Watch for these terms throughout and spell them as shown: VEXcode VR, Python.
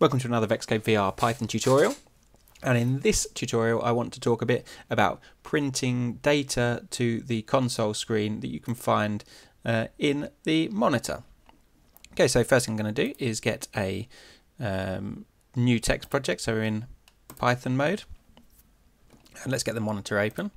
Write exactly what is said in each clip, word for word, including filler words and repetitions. Welcome to another VEXcode V R Python tutorial. And in this tutorial, I want to talk a bit about printing data to the console screen that you can find uh, in the monitor. Okay, so first thing I'm going to do is get a um, new text project. So we're in Python mode. And let's get the monitor open.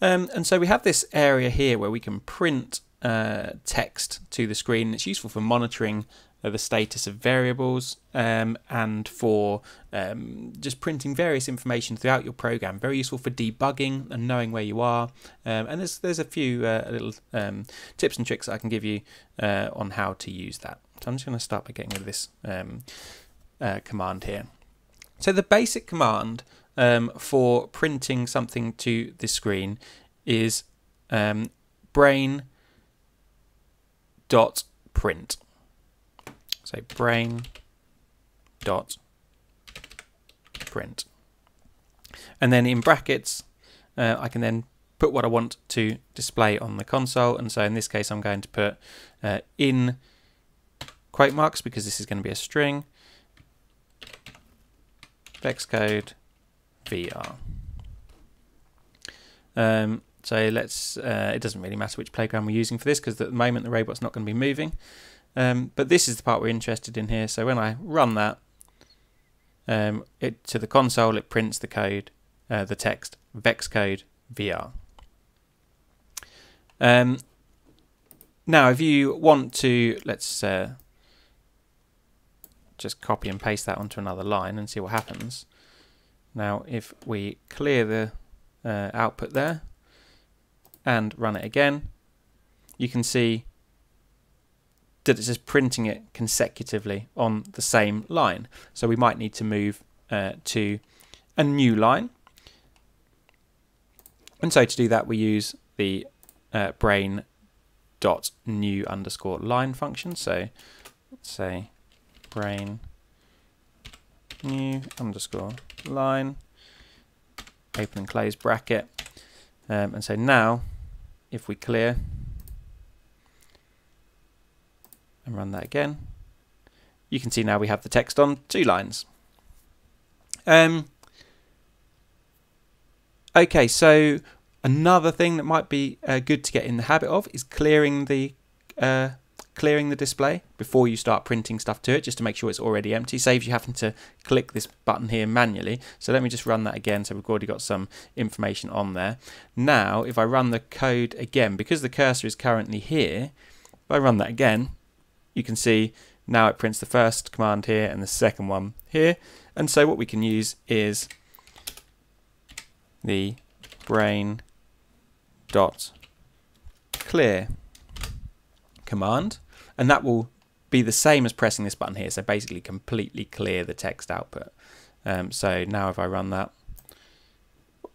Um, and so we have this area here where we can print uh, text to the screen. It's useful for monitoring the status of variables um, and for um, just printing various information throughout your program. Very useful for debugging and knowing where you are. Um, and there's there's a few uh, little um, tips and tricks I can give you uh, on how to use that. So I'm just going to start by getting rid of this um, uh, command here. So the basic command um, for printing something to the screen is um, brain dot print. So brain dot print. And then in brackets, uh, I can then put what I want to display on the console. And so in this case, I'm going to put uh, in quote marks, because this is going to be a string, VEXcode V R. Um, so let's, uh, it doesn't really matter which playground we're using for this, because at the moment the robot's not going to be moving. Um, but this is the part we're interested in here. So when I run that um, it, to the console, it prints the code, uh, the text VEXcode V R. Um, now, if you want to, let's uh, just copy and paste that onto another line and see what happens. Now, if we clear the uh, output there and run it again, you can see that it's just printing it consecutively on the same line. So we might need to move uh, to a new line. And so to do that, we use the uh, brain.new underscore line function. So let's say brain new underscore line, open and close bracket. Um, and so now if we clear and run that again, you can see now we have the text on two lines. Um, okay, so another thing that might be uh, good to get in the habit of is clearing the uh, clearing the display before you start printing stuff to it, just to make sure it's already empty. Saves you having to click this button here manually. So let me just run that again. So we've already got some information on there. Now, if I run the code again, because the cursor is currently here, if I run that again, you can see now it prints the first command here and the second one here. And so what we can use is the brain.clear command, and that will be the same as pressing this button here. So basically completely clear the text output. Um, so now if I run that,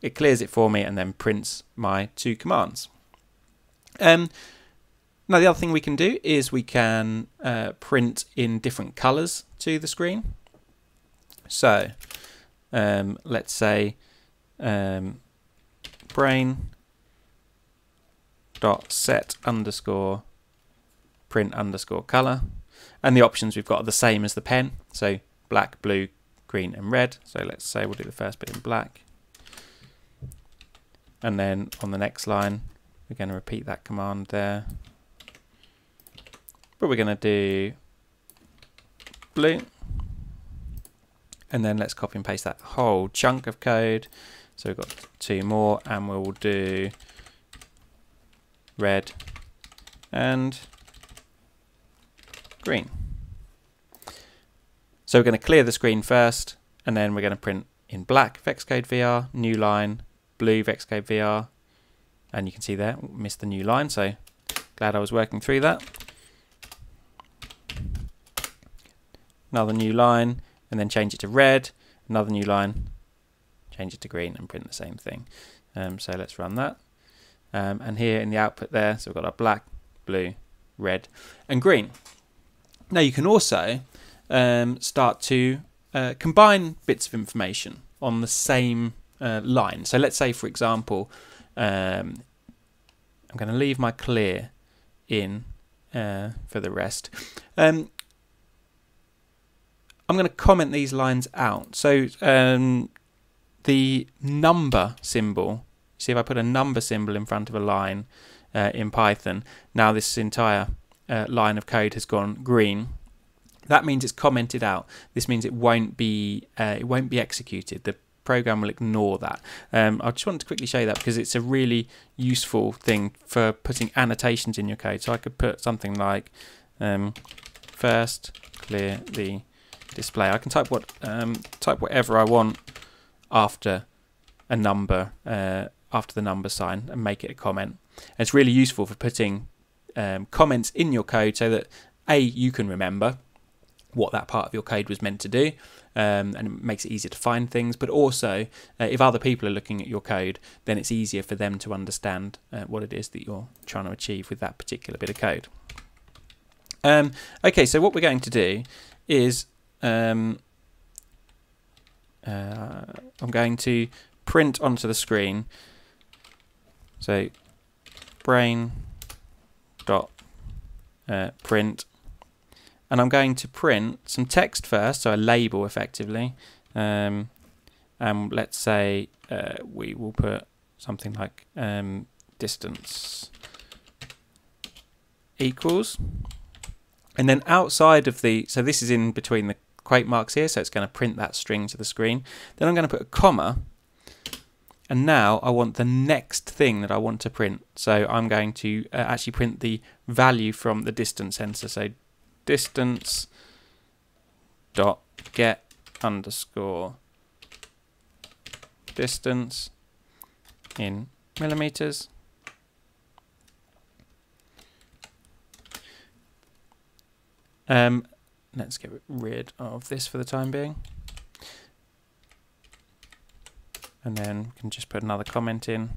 it clears it for me and then prints my two commands. Um, Now the other thing we can do is we can uh, print in different colors to the screen. So um, let's say um, brain dot set underscore print underscore color, and the options we've got are the same as the pen. So black, blue, green, and red. So let's say we'll do the first bit in black, and then on the next line we're going to repeat that command there. But we're going to do blue, and then let's copy and paste that whole chunk of code. So we've got two more, and we'll do red and green. So we're going to clear the screen first, and then we're going to print in black VEXcode V R, new line, blue VEXcode V R, and you can see there, missed the new line, so glad I was working through that. Another new line, and then change it to red, another new line, change it to green, and print the same thing. Um, so let's run that. Um, and here in the output there, so we've got our black, blue, red, and green. Now you can also um, start to uh, combine bits of information on the same uh, line. So let's say, for example, um, I'm going to leave my clear in uh, for the rest. Um, I'm going to comment these lines out. So um, the number symbol, see if I put a number symbol in front of a line uh, in Python, now this entire uh, line of code has gone green. That means it's commented out. This means it won't be uh, it won't be executed. The program will ignore that. Um, I just wanted to quickly show you that because it's a really useful thing for putting annotations in your code. So I could put something like um, first clear the display. I can type what um, type whatever I want after a number uh, after the number sign and make it a comment. And it's really useful for putting um, comments in your code so that A, you can remember what that part of your code was meant to do, um, and it makes it easier to find things, but also uh, if other people are looking at your code, then it's easier for them to understand uh, what it is that you're trying to achieve with that particular bit of code. Um, okay, so what we're going to do is um, uh, I'm going to print onto the screen, so brain dot uh, print. And I'm going to print some text first, so a label effectively. Um, and let's say uh, we will put something like um, distance equals. And then outside of the, so this is in between the quote marks here, so it's going to print that string to the screen. Then I'm going to put a comma. And now I want the next thing that I want to print. So I'm going to uh, actually print the value from the distance sensor. So distance dot get underscore distance in millimeters, um, let's get rid of this for the time being, and then we can just put another comment in.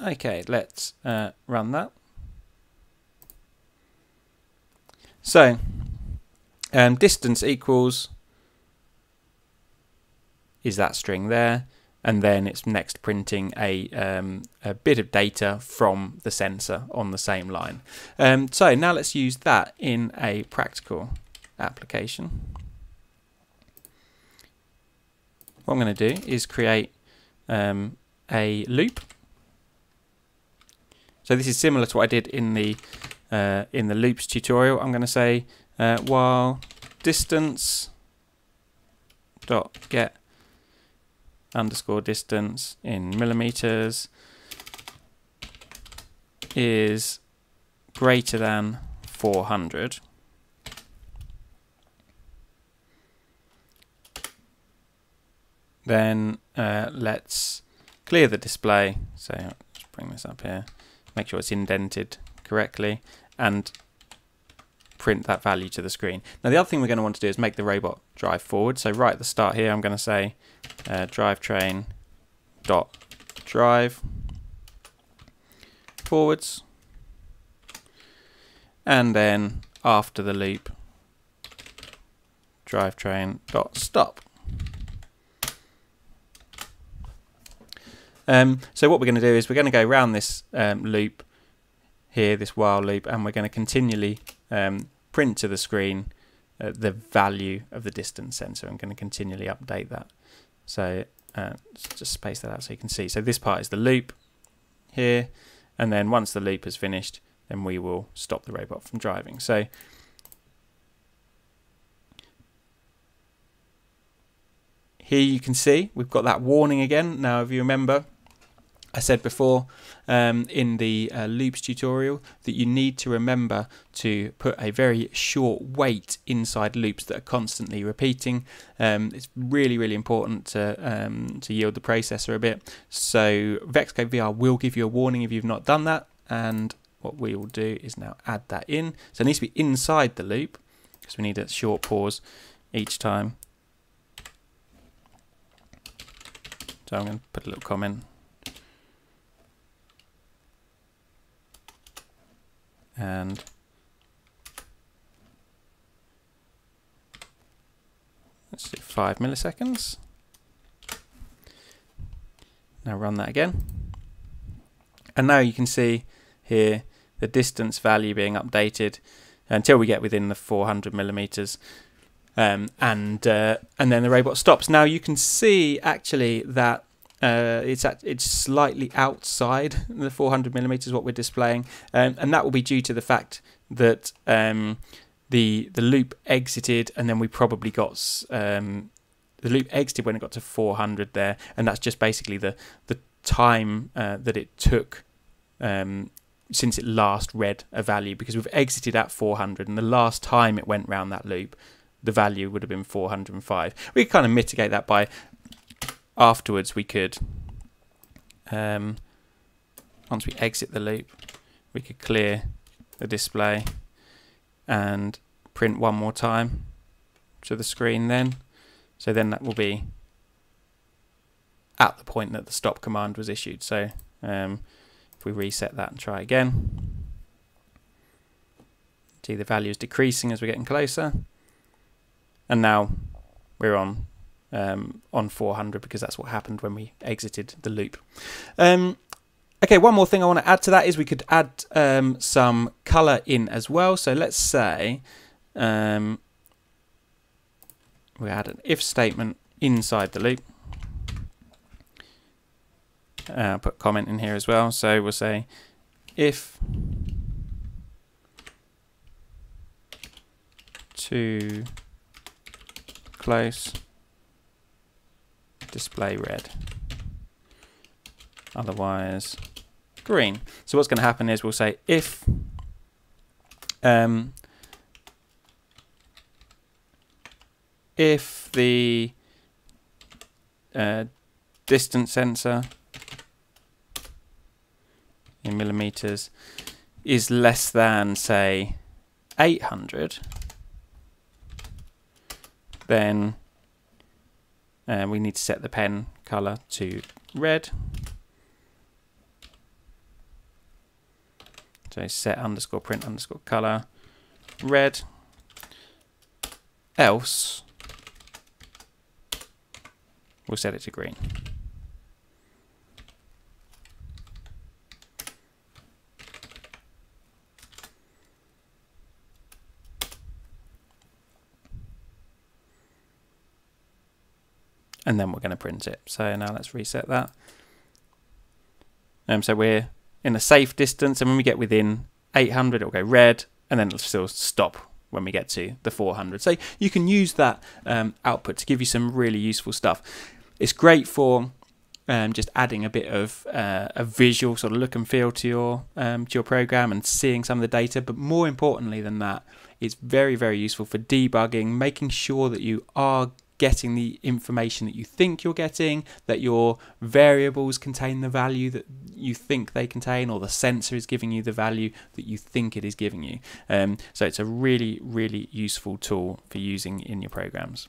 Okay, let's uh, run that. So, um, distance equals is that string there, and then it's next printing a, um, a bit of data from the sensor on the same line. Um, so now let's use that in a practical application. What I'm going to do is create um, a loop. So this is similar to what I did in the uh, in the loops tutorial. I'm going to say uh, while distance dot get underscore distance in millimeters is greater than four hundred, then uh, let's clear the display. So let's bring this up here. Make sure it's indented correctly and print that value to the screen. Now the other thing we're going to want to do is make the robot drive forward. So right at the start here, I'm going to say uh, drivetrain dot drive forwards, and then after the loop, drivetrain dot stop. Um, so what we're going to do is we're going to go around this um, loop here, this while loop, and we're going to continually um, print to the screen uh, the value of the distance sensor. I'm going to continually update that. So uh, just space that out so you can see. So this part is the loop here, and then once the loop is finished, then we will stop the robot from driving. So here you can see we've got that warning again. Now if you remember, I said before um, in the uh, loops tutorial that you need to remember to put a very short wait inside loops that are constantly repeating. Um, it's really, really important to, um, to yield the processor a bit. So VEXcode V R will give you a warning if you've not done that. And what we will do is now add that in. So it needs to be inside the loop because we need a short pause each time. So I'm going to put a little comment. And let's do five milliseconds. Now run that again. And now you can see here the distance value being updated until we get within the four hundred millimeters. Um, and uh, and then the robot stops. Now you can see actually that uh, it's at, it's slightly outside the four hundred millimeters what we're displaying, um, and that will be due to the fact that um, the the loop exited, and then we probably got um, the loop exited when it got to four hundred there, and that's just basically the the time uh, that it took um, since it last read a value, because we've exited at four hundred, and the last time it went round that loop, the value would have been four hundred five. We could kind of mitigate that by afterwards. We could, um, once we exit the loop, we could clear the display and print one more time to the screen then. So then that will be at the point that the stop command was issued. So um, if we reset that and try again, see the value is decreasing as we're getting closer. And now we're on um, on four hundred, because that's what happened when we exited the loop. Um, okay, one more thing I want to add to that is we could add um, some color in as well. So let's say um, we add an if statement inside the loop. Uh, I'll put comment in here as well. So we'll say if to close, display red, otherwise green. So what's going to happen is we'll say if um, if the uh, distance sensor in millimeters is less than, say, eight hundred, then uh, we need to set the pen color to red. So set underscore print underscore color red. Else, we'll set it to green. And then we're going to print it. So now let's reset that. Um, so we're in a safe distance, and when we get within eight hundred, it'll go red, and then it'll still stop when we get to the four hundred. So you can use that um, output to give you some really useful stuff. It's great for um, just adding a bit of uh, a visual sort of look and feel to your um, to your program and seeing some of the data. But more importantly than that, it's very, very useful for debugging, making sure that you are getting the information that you think you're getting, that your variables contain the value that you think they contain, or the sensor is giving you the value that you think it is giving you. Um, so it's a really, really useful tool for using in your programs.